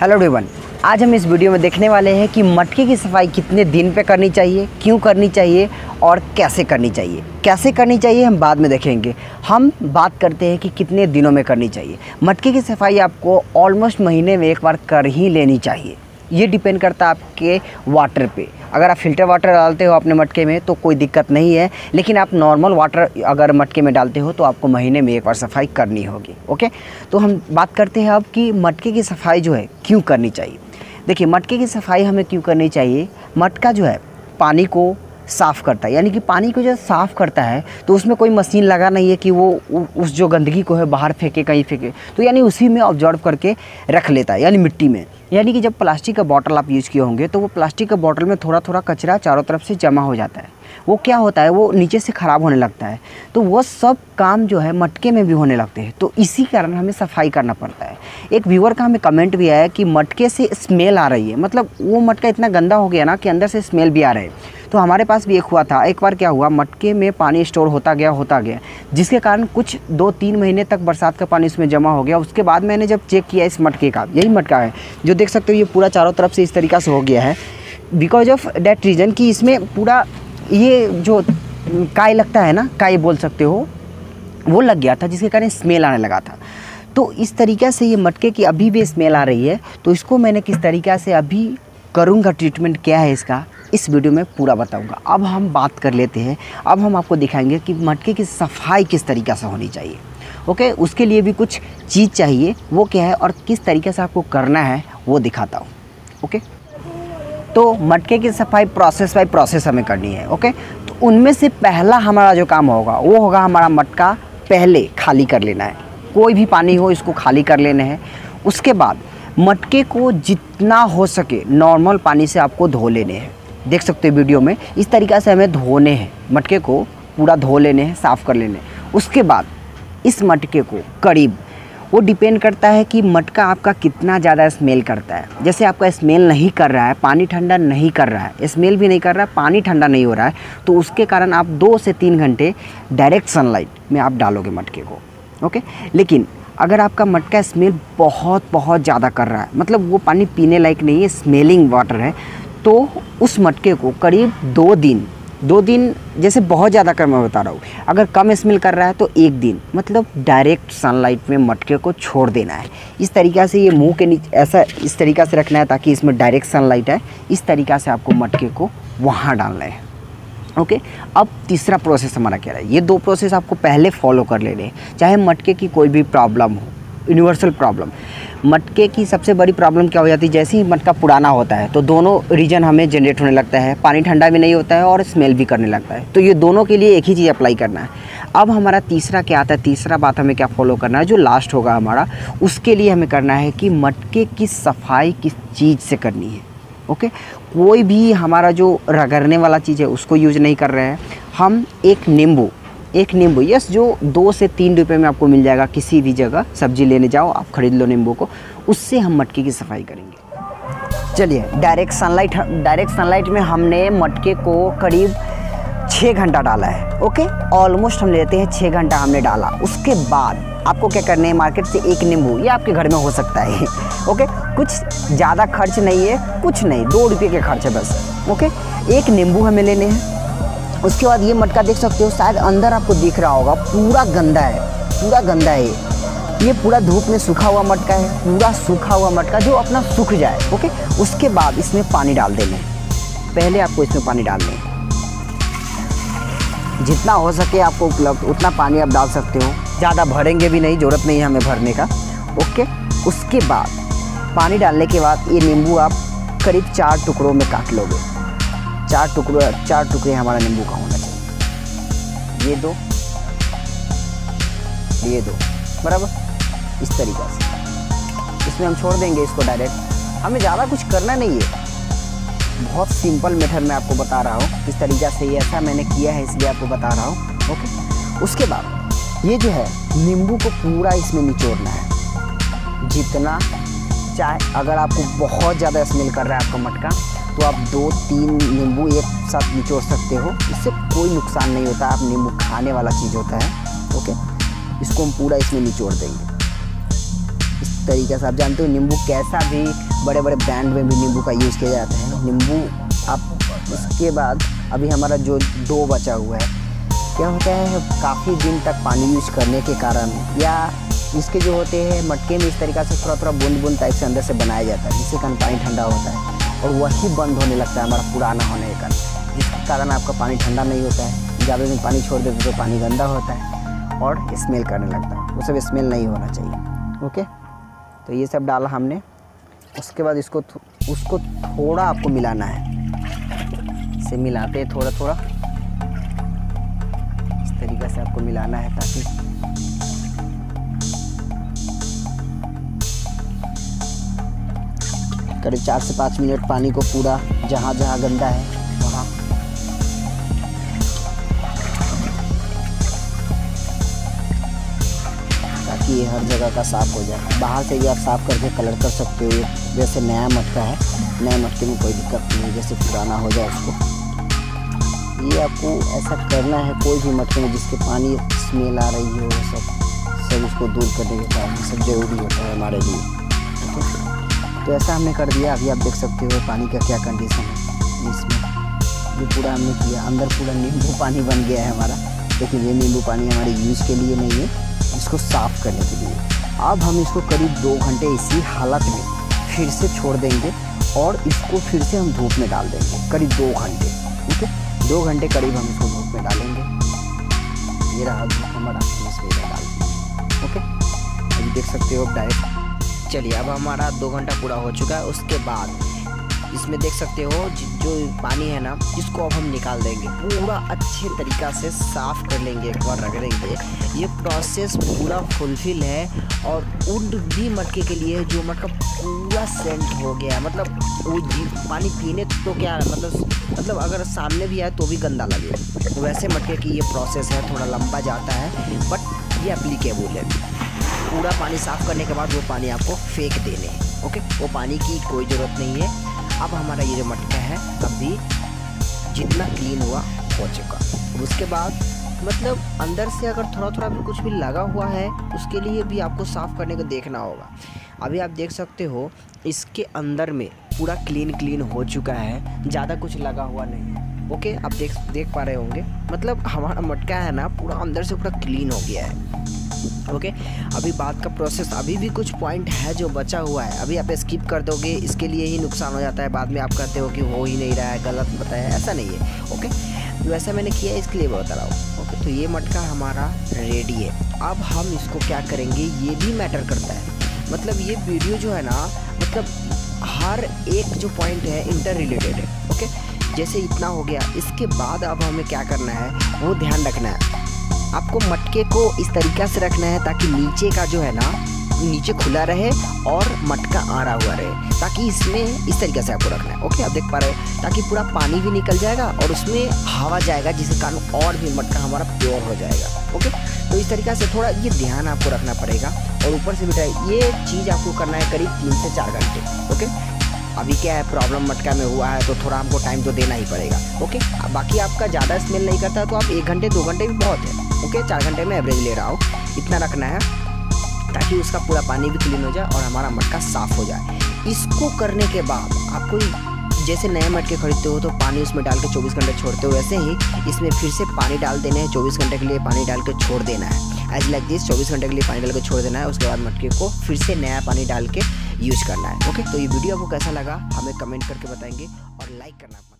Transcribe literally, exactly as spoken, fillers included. Hello everyone, आज हम इस वीडियो में देखने वाले हैं कि मटके की सफाई कितने दिन पे करनी चाहिए, क्यों करनी चाहिए और कैसे करनी चाहिए। कैसे करनी चाहिए हम बाद में देखेंगे। हम बात करते हैं कि कितने दिनों में करनी चाहिए। मटके की सफाई आपको ऑलमोस्ट महीने में एक बार कर ही लेनी चाहिए। ये डिपेंड करता है आपके वाटर पे। अगर आप फ़िल्टर वाटर डालते हो अपने मटके में तो कोई दिक्कत नहीं है, लेकिन आप नॉर्मल वाटर अगर मटके में डालते हो तो आपको महीने में एक बार सफाई करनी होगी। ओके, तो हम बात करते हैं अब कि मटके की सफाई जो है क्यों करनी चाहिए। देखिए, मटके की सफाई हमें क्यों करनी चाहिए। मटका जो है पानी को साफ़ करता है, यानी कि पानी को जब साफ़ करता है तो उसमें कोई मशीन लगा नहीं है कि वो उस जो गंदगी को है बाहर फेंके, कहीं फेंके, तो यानी उसी में ऑब्जॉर्व करके रख लेता है, यानी मिट्टी में। यानी कि जब प्लास्टिक का बॉटल आप यूज़ किए होंगे तो वो प्लास्टिक का बॉटल में थोड़ा थोड़ा कचरा चारों तरफ से जमा हो जाता है। वो क्या होता है, वो नीचे से ख़राब होने लगता है। तो वो सब काम जो है मटके में भी होने लगते हैं, तो इसी कारण हमें सफाई करना पड़ता है। एक व्यूअर का हमें कमेंट भी आया कि मटके से स्मेल आ रही है, मतलब वो मटका इतना गंदा हो गया ना कि अंदर से स्मेल भी आ रहा है। तो हमारे पास भी एक हुआ था, एक बार क्या हुआ, मटके में पानी स्टोर होता गया होता गया जिसके कारण कुछ दो तीन महीने तक बरसात का पानी उसमें जमा हो गया। उसके बाद मैंने जब चेक किया इस मटके का, यही मटका है जो देख सकते हो, ये पूरा चारों तरफ से इस तरीक़े से हो गया है, बिकॉज ऑफ डैट रीज़न कि इसमें पूरा ये जो काई लगता है ना, काई बोल सकते हो, वो लग गया था, जिसके कारण स्मेल आने लगा था। तो इस तरीक़े से ये मटके की अभी भी स्मेल आ रही है। तो इसको मैंने किस तरीक़े से अभी करूँगा, ट्रीटमेंट क्या है इसका, इस वीडियो में पूरा बताऊंगा। अब हम बात कर लेते हैं, अब हम आपको दिखाएंगे कि मटके की सफाई किस तरीक़े से होनी चाहिए। ओके, उसके लिए भी कुछ चीज़ चाहिए, वो क्या है और किस तरीके से आपको करना है वो दिखाता हूँ। ओके, तो मटके की सफाई प्रोसेस बाय प्रोसेस हमें करनी है। ओके, तो उनमें से पहला हमारा जो काम होगा वो होगा हमारा मटका पहले खाली कर लेना है। कोई भी पानी हो इसको खाली कर लेना है। उसके बाद मटके को जितना हो सके नॉर्मल पानी से आपको धो लेने हैं। देख सकते हो वीडियो में इस तरीक़े से हमें धोने हैं, मटके को पूरा धो लेने हैं, साफ़ कर लेने हैं। उसके बाद इस मटके को करीब, वो डिपेंड करता है कि मटका आपका कितना ज़्यादा स्मेल करता है। जैसे आपका स्मेल नहीं कर रहा है, पानी ठंडा नहीं कर रहा है, स्मेल भी नहीं कर रहा है, पानी ठंडा नहीं हो रहा है, तो उसके कारण आप दो से तीन घंटे डायरेक्ट सनलाइट में आप डालोगे मटके को। ओके, लेकिन अगर आपका मटका स्मेल बहुत बहुत ज़्यादा कर रहा है, मतलब वो पानी पीने लायक नहीं है, स्मेलिंग वाटर है, तो उस मटके को करीब दो दिन दो दिन जैसे बहुत ज़्यादा कर, मैं बता रहा हूँ, अगर कम स्मेल कर रहा है तो एक दिन, मतलब डायरेक्ट सनलाइट में मटके को छोड़ देना है। इस तरीक़े से ये मुंह के नीचे ऐसा इस तरीक़े से रखना है ताकि इसमें डायरेक्ट सनलाइट आए। इस तरीक़े से आपको मटके को वहाँ डालना है। ओके, अब तीसरा प्रोसेस हमारा क्या है, ये दो प्रोसेस आपको पहले फॉलो कर लेने हैं, चाहे मटके की कोई भी प्रॉब्लम हो, यूनिवर्सल प्रॉब्लम। मटके की सबसे बड़ी प्रॉब्लम क्या हो जाती है, जैसे ही मटका पुराना होता है तो दोनों रीजन हमें जनरेट होने लगता है, पानी ठंडा भी नहीं होता है और स्मेल भी करने लगता है। तो ये दोनों के लिए एक ही चीज़ अप्लाई करना है। अब हमारा तीसरा क्या आता है, तीसरा बात हमें क्या फॉलो करना है, जो लास्ट होगा हमारा, उसके लिए हमें करना है कि मटके की सफाई किस चीज़ से करनी है। ओके, कोई भी हमारा जो रगड़ने वाला चीज़ है उसको यूज़ नहीं कर रहे हैं हम। एक नींबू, एक नींबू यस, जो दो से तीन रुपए में आपको मिल जाएगा, किसी भी जगह सब्जी लेने जाओ आप खरीद लो नींबू को, उससे हम मटके की सफाई करेंगे। चलिए, डायरेक्ट सनलाइट डायरेक्ट सनलाइट में हमने मटके को करीब छः घंटा डाला है। ओके, ऑलमोस्ट हम लेते हैं छः घंटा हमने डाला। उसके बाद आपको क्या करना है, मार्केट से एक नींबू, ये आपके घर में हो सकता है। ओके, कुछ ज़्यादा खर्च नहीं है, कुछ नहीं, दो रुपये के खर्च है बस। ओके, एक नींबू हमें लेने हैं। उसके बाद ये मटका देख सकते हो, शायद अंदर आपको दिख रहा होगा, पूरा गंदा है, पूरा गंदा है ये, ये पूरा धूप में सूखा हुआ मटका है, पूरा सूखा हुआ मटका जो अपना सूख जाए। ओके, उसके बाद इसमें पानी डाल देना है। पहले आपको इसमें पानी डालना है, जितना हो सके आपको उपलब्ध उतना पानी आप डाल सकते हो, ज़्यादा भरेंगे भी नहीं, ज़रूरत नहीं है हमें भरने का। ओके, उसके बाद पानी डालने के बाद ये नींबू आप करीब चार टुकड़ों में काट लोगे। चार टुकड़े चार टुकड़े हमारा नींबू का होना चाहिए। ये दो, ये दो, बराबर इस तरीक़े से इसमें हम छोड़ देंगे इसको डायरेक्ट। हमें ज़्यादा कुछ करना नहीं है, बहुत सिंपल मेथड मैं आपको बता रहा हूँ, इस तरीक़े से ये ऐसा मैंने किया है इसलिए आपको बता रहा हूँ। ओके, उसके बाद ये जो है नींबू को पूरा इसमें निचोड़ना है, जितना चाहे। अगर आपको बहुत ज़्यादा स्मेल कर रहा है आपका मटका तो आप दो तीन नींबू एक साथ निचोड़ सकते हो, इससे कोई नुकसान नहीं होता। आप नींबू खाने वाला चीज़ होता है। ओके, इसको हम पूरा इसमें निचोड़ देंगे, इस तरीके से। आप जानते हो नींबू कैसा भी, बड़े बड़े ब्रांड में भी नींबू का यूज़ किया जाता है। नींबू आप इसके बाद अभी हमारा जो डो बचा हुआ है, क्या होता है काफ़ी दिन तक पानी यूज करने के कारण या इसके जो होते हैं मटके में इस तरीक़ा से थोड़ा थोड़ा बूंद बूंद टाइप से अंदर से बनाया जाता है, जिससे कारण पानी ठंडा होता है और वही बंद होने लगता है हमारा पुराना होने के कारण, जिसके कारण आपका पानी ठंडा नहीं होता है। ज़्यादा दिन पानी छोड़ देते तो पानी गंदा होता है और स्मेल करने लगता है, वो सब स्मेल नहीं होना चाहिए। ओके, तो ये सब डाला हमने। उसके बाद इसको उसको थोड़ा आपको मिलाना है, इसे मिलाते हैं थोड़ा थोड़ा इस तरीक़े से आपको मिलाना है ताकि करीब चार से पाँच मिनट पानी को पूरा जहाँ जहाँ गंदा है वहाँ कि हर जगह का साफ़ हो जाए। बाहर से भी आप साफ़ करके कलर कर सकते हो, जैसे नया मटका है, नए मटके में कोई दिक्कत नहीं है, जैसे पुराना हो जाए उसको। ये आपको ऐसा करना है कोई भी मटके में जिसके पानी स्मेल आ रही हो, सब सब उसको दूर करने के बाद सब जरूरी होता है हमारे लिए। ठीक है, तो ऐसा हमने कर दिया। अभी आप देख सकते हो पानी का क्या कंडीशन है, इसमें ये पूरा हमने किया, अंदर पूरा नींबू पानी बन गया है हमारा। लेकिन ये नींबू पानी हमारे यूज़ के लिए नहीं है, इसको साफ़ करने के लिए। अब हम इसको करीब दो घंटे इसी हालत में फिर से छोड़ देंगे और इसको फिर से हम धूप में डाल देंगे करीब दो घंटे। ठीक है, दो घंटे करीब हम इसको धूप में डालेंगे। ये रहा धूप हमारा, इसमें डाल देंगे। ओके, अभी देख सकते हो डायरेक्ट। चलिए, अब हमारा दो घंटा पूरा हो चुका है। उसके बाद इसमें देख सकते हो जो पानी है ना, इसको अब हम निकाल देंगे, पूरा अच्छे तरीक़ा से साफ़ कर लेंगे, एक बार रगड़ लेंगे। ये प्रोसेस पूरा फुलफिल है और उन भी मटके के लिए जो मटका पूरा सेंट हो गया है, मतलब वो पानी पीने तो क्या मतलब मतलब अगर सामने भी आए तो भी गंदा लगे, वैसे मटके की ये प्रोसेस है। थोड़ा लंबा जाता है बट ये एप्लीकेबल है। पूरा पानी साफ़ करने के बाद वो पानी आपको फेंक देने हैं। ओके, वो पानी की कोई ज़रूरत नहीं है। अब हमारा ये जो मटका है अभी जितना क्लीन हुआ हो चुका। उसके बाद मतलब अंदर से अगर थोड़ा थोड़ा भी कुछ भी लगा हुआ है, उसके लिए भी आपको साफ़ करने को देखना होगा। अभी आप देख सकते हो इसके अंदर में पूरा क्लीन क्लीन हो चुका है, ज़्यादा कुछ लगा हुआ नहीं है। ओके, आप देख देख पा रहे होंगे, मतलब हमारा मटका है ना पूरा अंदर से पूरा क्लीन हो गया है। ओके, अभी बात का प्रोसेस, अभी भी कुछ पॉइंट है जो बचा हुआ है, अभी आप स्किप कर दोगे, इसके लिए ही नुकसान हो जाता है। बाद में आप कहते हो कि हो ही नहीं रहा है, गलत बताया, ऐसा नहीं है। ओके, वैसा मैंने किया है इसके लिए बता रहा हूँ। ओके, तो ये मटका हमारा रेडी है। अब हम इसको क्या करेंगे, ये भी मैटर करता है। मतलब ये वीडियो जो है ना, मतलब हर एक जो पॉइंट है इंटर रिलेटेड है। ओके, जैसे इतना हो गया, इसके बाद अब हमें क्या करना है वो ध्यान रखना है। आपको मटके को इस तरीक़ा से रखना है ताकि नीचे का जो है ना, नीचे खुला रहे और मटका आड़ा हुआ रहे, ताकि इसमें इस तरीक़े से आपको रखना है। ओके, आप देख पा रहे हो, ताकि पूरा पानी भी निकल जाएगा और उसमें हवा जाएगा, जिसके कारण और भी मटका हमारा प्योर हो जाएगा। ओके, तो इस तरीक़े से थोड़ा ये ध्यान आपको रखना पड़ेगा। और ऊपर से बेटा ये चीज़ आपको करना है करीब तीन से चार घंटे। ओके, अभी क्या है प्रॉब्लम मटका में हुआ है तो थोड़ा हमको टाइम तो देना ही पड़ेगा। ओके, बाकी आपका ज़्यादा स्मेल नहीं करता तो आप एक घंटे दो घंटे भी बहुत है। ओके, चार घंटे में एवरेज ले रहा हूँ, इतना रखना है ताकि उसका पूरा पानी भी क्लीन हो जाए और हमारा मटका साफ़ हो जाए। इसको करने के बाद आपको जैसे नए मटके खरीदते हो तो पानी उसमें डाल के चौबीस घंटे छोड़ते हो, वैसे ही इसमें फिर से पानी डाल देना है। चौबीस घंटे के लिए पानी डाल के छोड़ देना है, एज लाइक दिस। चौबीस घंटे के लिए पानी डाल के छोड़ देना है, उसके बाद मटके को फिर से नया पानी डाल के यूज़ करना है। ओके, तो ये वीडियो आपको कैसा लगा हमें कमेंट करके बताएंगे और लाइक करना।